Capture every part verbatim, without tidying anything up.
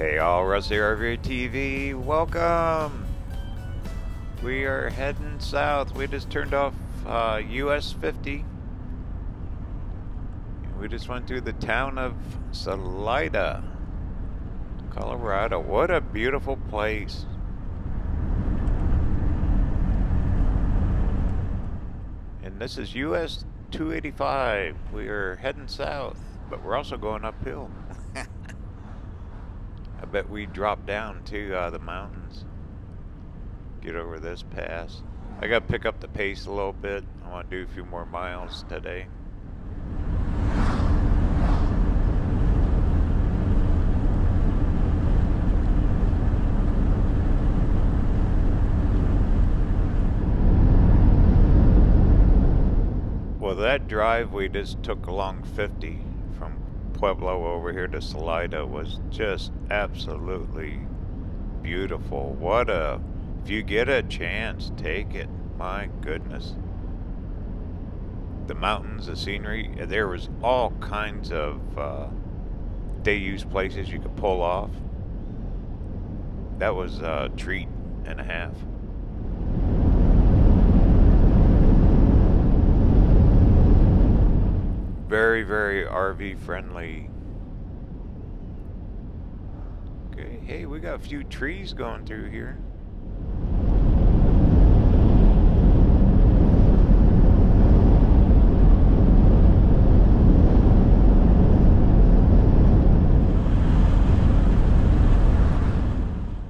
Hey all, Rusty R V T V, welcome! We are heading south. We just turned off uh, U S fifty. We just went through the town of Salida, Colorado. What a beautiful place. And this is U S two eighty-five. We are heading south, but we're also going uphill. I bet we dropped down to uh, the mountains. Get over this pass. I gotta pick up the pace a little bit. I wanna do a few more miles today. Well, that drive we just took along fifty from Pueblo over here to Salida was just absolutely beautiful. What a, if you get a chance, take it. My goodness. The mountains, the scenery, there was all kinds of uh, day use places you could pull off. That was a treat and a half. Very, very R V friendly. Okay, hey, we got a few trees going through here.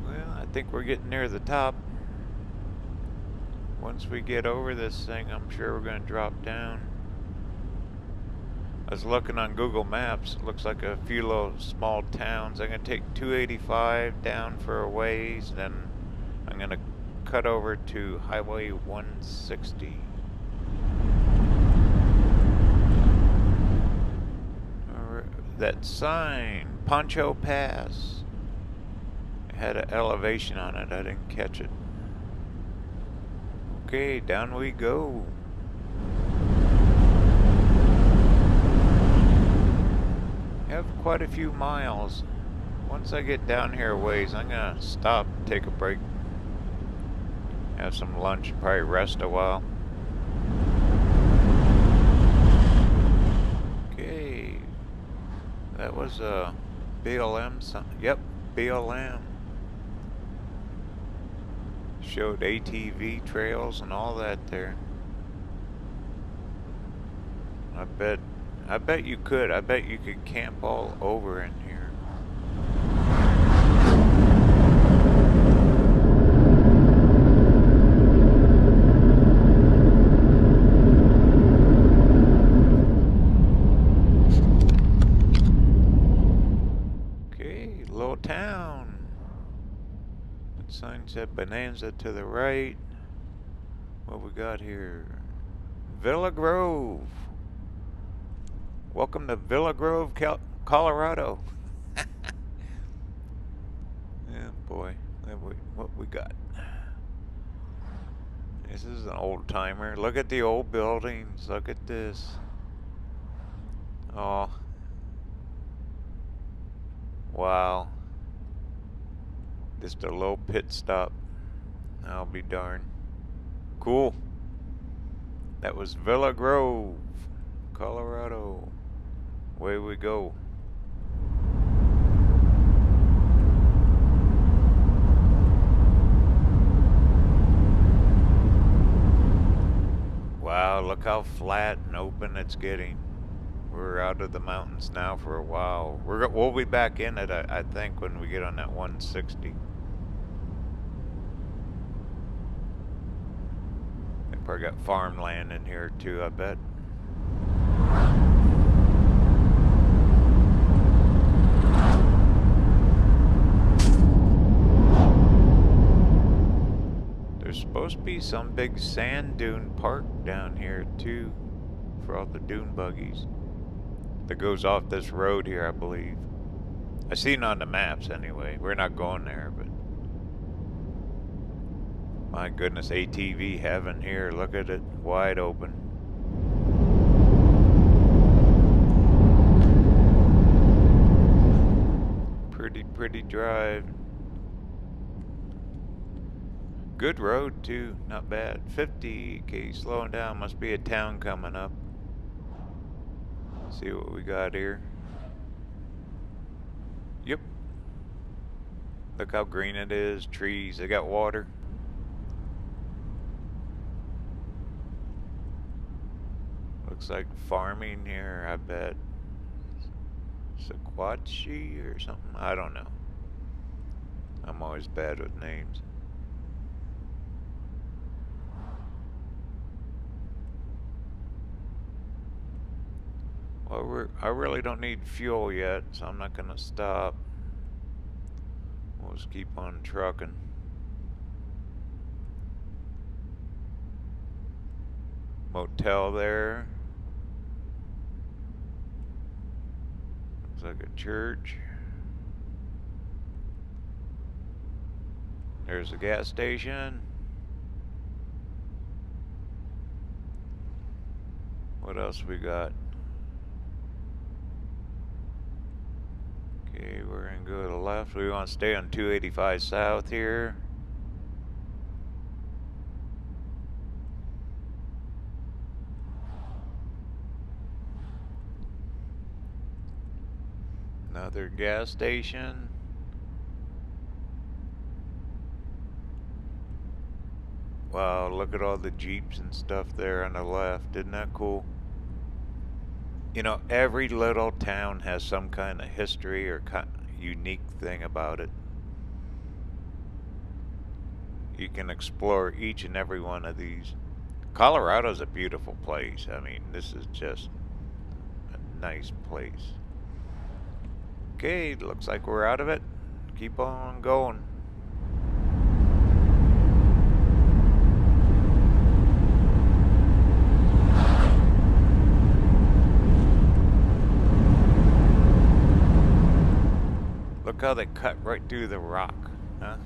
Well, I think we're getting near the top. Once we get over this thing, I'm sure we're going to drop down. I was looking on Google Maps, it looks like a few little small towns. I'm going to take two eighty-five down for a ways, then I'm going to cut over to Highway one sixty. Right, that sign, Poncho Pass, it had an elevation on it, I didn't catch it. Okay, down we go. Have quite a few miles. Once I get down here a ways, I'm gonna stop, take a break, have some lunch, probably rest a while. Okay, that was a B L M sign. Yep, B L M. Showed A T V trails and all that there. I bet I bet you could. I bet you could camp all over in here. Okay, little town. That sign said Bonanza to the right. What we got here? Villa Grove. Welcome to Villa Grove, Cal Colorado. Yeah, boy, what we got? This is an old timer. Look at the old buildings. Look at this. Oh, wow! Just a little pit stop. I'll be darned. Cool. That was Villa Grove, Colorado. Away we go. Wow, look how flat and open it's getting. We're out of the mountains now for a while. We're, we'll be back in it, I, I think, when we get on that one sixty. They probably got farmland in here too, I bet. There's supposed to be some big sand dune park down here too for all the dune buggies that goes off this road here, I believe. I seen on the maps anyway. We're not going there, but my goodness, A T V heaven here. Look at it, wide open. pretty drive. Good road too, not bad. fifty K slowing down, must be a town coming up. Let's see what we got here. Yep. Look how green it is, trees, they got water. Looks like farming here, I bet. Saguache or something, I don't know. I'm always bad with names. Well, we're, I really don't need fuel yet, so I'm not gonna stop. We'll just keep on trucking. Motel there. Looks like a church. There's a gas station. What else we got? Okay, we're gonna go to the left. We want to stay on two eighty-five South here. Another gas station. Wow, look at all the Jeeps and stuff there on the left. Isn't that cool? You know, every little town has some kind of history or unique thing about it. You can explore each and every one of these. Colorado's a beautiful place. I mean, this is just a nice place. Okay, looks like we're out of it. Keep on going. Look how they cut right through the rock, huh?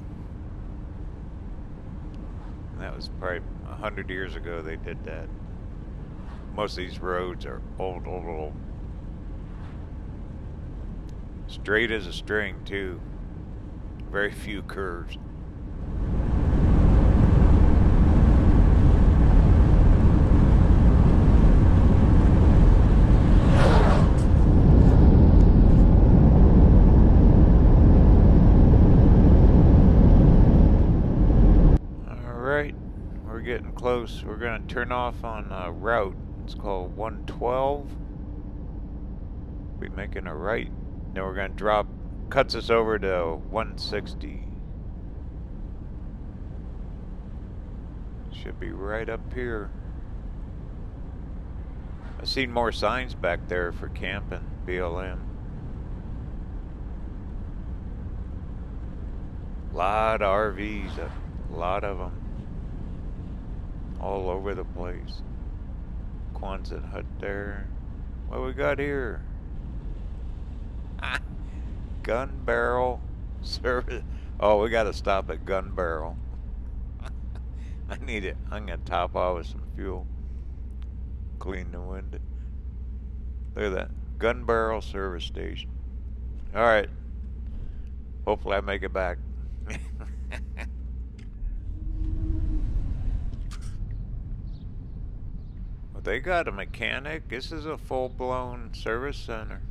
And that was probably a hundred years ago they did that. Most of these roads are old, old, old. Straight as a string too. Very few curves. All right, we're getting close. We're gonna turn off on a route. It's called one twelve. We're making a right. Then we're going to drop, cuts us over to one sixty. Should be right up here. I've seen more signs back there for camping, B L M. Lot of R Vs, a lot of them. All over the place. Quonset hut there. What we got here? Gun Barrel Service. Oh, we gotta stop at Gun Barrel. I need it. I'm gonna top off with some fuel. Clean the window. Look at that. Gun Barrel Service Station. Alright. Hopefully I make it back. Well, they got a mechanic. This is a full-blown service center.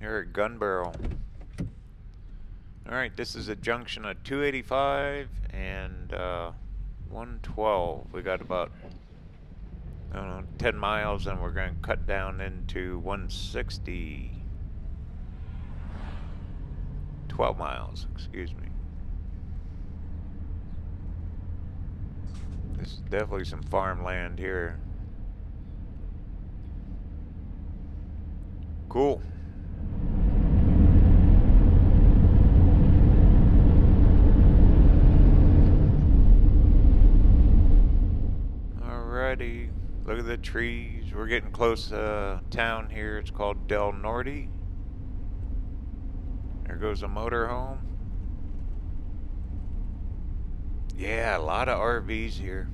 Here at Gun Barrel. Alright, this is a junction of two eighty-five and uh, one twelve. We got about, I don't know, ten miles, and we're going to cut down into one sixty. twelve miles, excuse me. This is definitely some farmland here. Cool. Look at the trees. We're getting close to uh, town here. It's called Del Norte. There goes a motorhome. Yeah, a lot of R Vs here.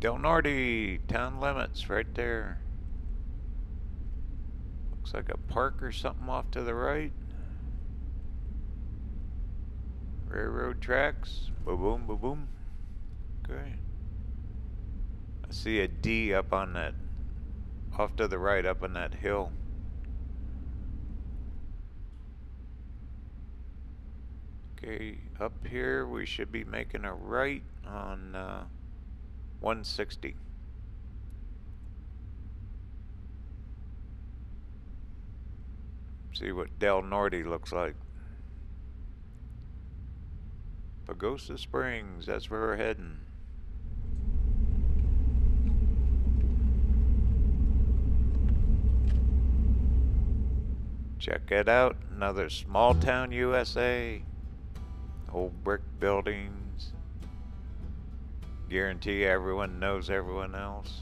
Del Norte, town limits right there. Looks like a park or something off to the right. Railroad tracks. Boom, boom, boom, boom. Okay. I see a D up on that, off to the right up on that hill. Okay, up here we should be making a right on uh, one sixty. See what Del Norte looks like. Pagosa Springs, that's where we're heading. Check it out, another small town U S A. Old brick buildings. Guarantee everyone knows everyone else.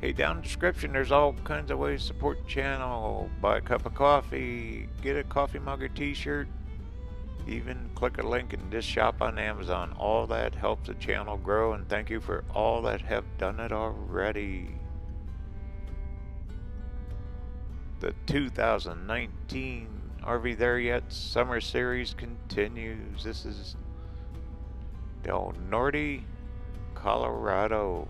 Hey, down in the description, there's all kinds of ways to support the channel. Buy a cup of coffee, get a coffee mug or t-shirt, even click a link in this shop on Amazon. All that helps the channel grow, and thank you for all that have done it already. The two thousand nineteen Are We There Yet? Summer Series continues. This is Del Norte, Colorado.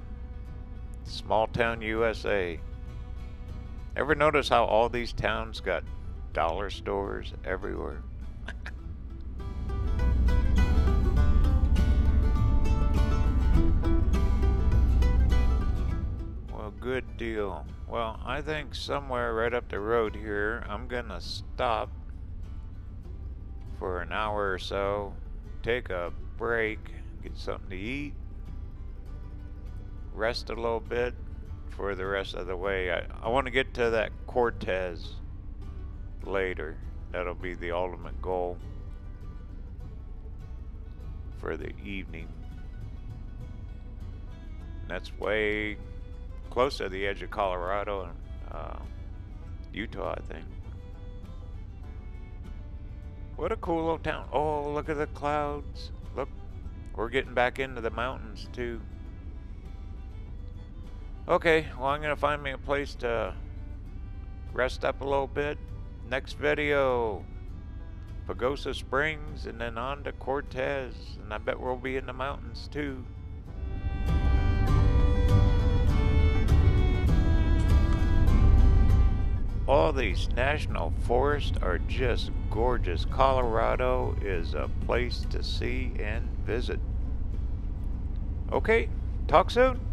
Small town U S A. Ever notice how all these towns got dollar stores everywhere? Well, good deal. Well, I think somewhere right up the road here, I'm gonna stop for an hour or so, take a break, get something to eat, rest a little bit for the rest of the way. I, I want to get to that Cortez later. That'll be the ultimate goal for the evening. And that's way close to the edge of Colorado and uh, Utah, I think. What a cool little town. Oh, look at the clouds. Look, we're getting back into the mountains too. Okay, well, I'm gonna find me a place to rest up a little bit. Next video, Pagosa Springs, and then on to Cortez, and I bet we'll be in the mountains too. All these national forests are just gorgeous. Colorado is a place to see and visit. Okay, talk soon.